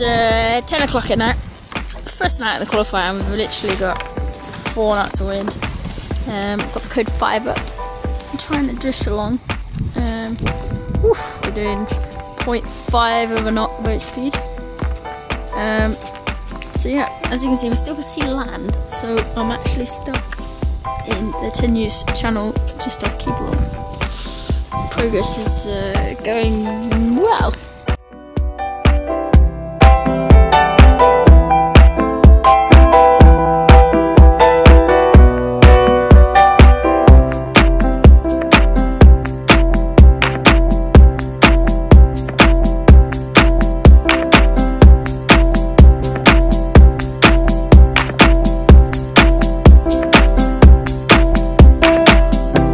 It's 10 o'clock at night. First night at the qualifier, and we've literally got 4 knots of wind. I've got the code 5 up. I'm trying to drift along. We're doing 0.5 of a knot boat speed. So yeah, as you can see, we still can see land. So I'm actually stuck in the Tenews Channel just off Quiberon. Progress is going well.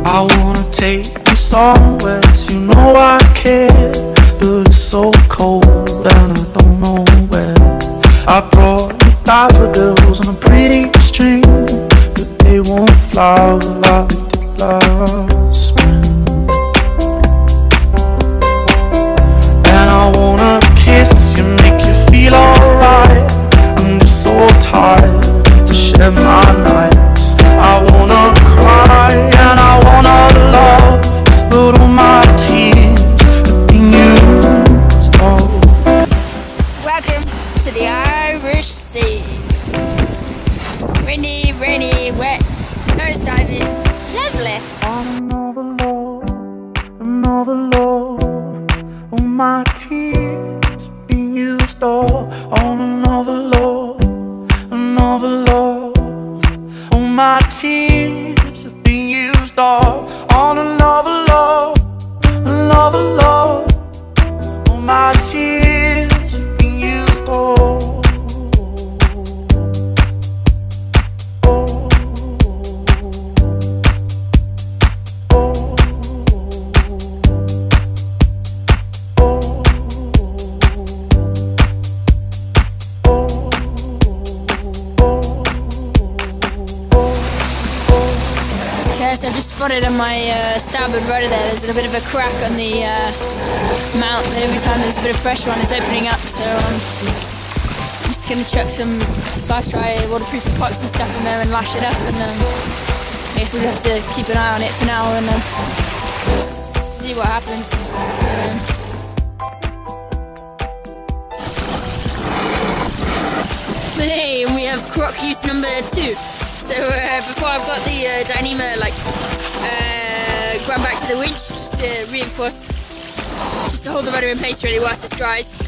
I wanna take you somewhere, you know I care, but it's so cold and I don't know where. I brought you daffodils on a pretty string, but they won't flower like they did last spring. And I wanna kiss you, make you feel alright. I'm just so tired to share my nights. I wanna cry and I wanna love, but all my tears have been used up. Welcome to the Irish Sea. Windy, rainy, wet, nose diving, lovely. Another love, another love, all my tears have been used up. On another love, another love, all my tears have been used all on another love, another love. All my tears have been used all. Oh, oh, oh, oh, oh, oh, oh. So I've just spotted on my starboard rudder there's a bit of a crack on the mount, but every time there's a bit of pressure on, it's opening up, so I'm just going to chuck some fast dry waterproof epoxy and stuff in there and lash it up, and then I guess we'll have to keep an eye on it for now and see what happens. Hey, and we have crocute number 2. So before I've got the Dyneema grabbed back to the winch, just to reinforce, just to hold the rudder in place really whilst it dries.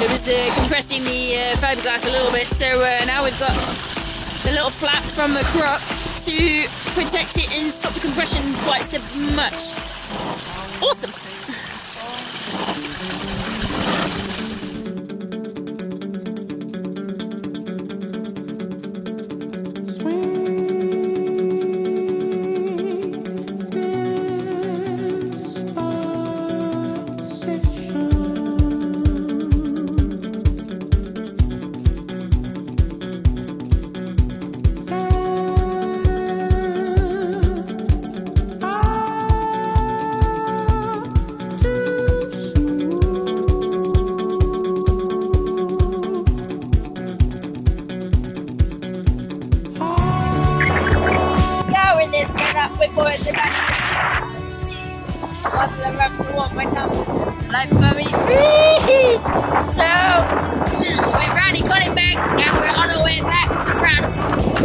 It was compressing the fiberglass a little bit, so now we've got the little flap from the croc to protect it and stop the compression quite so much. Awesome! So we've got it back and we're on our way back to France.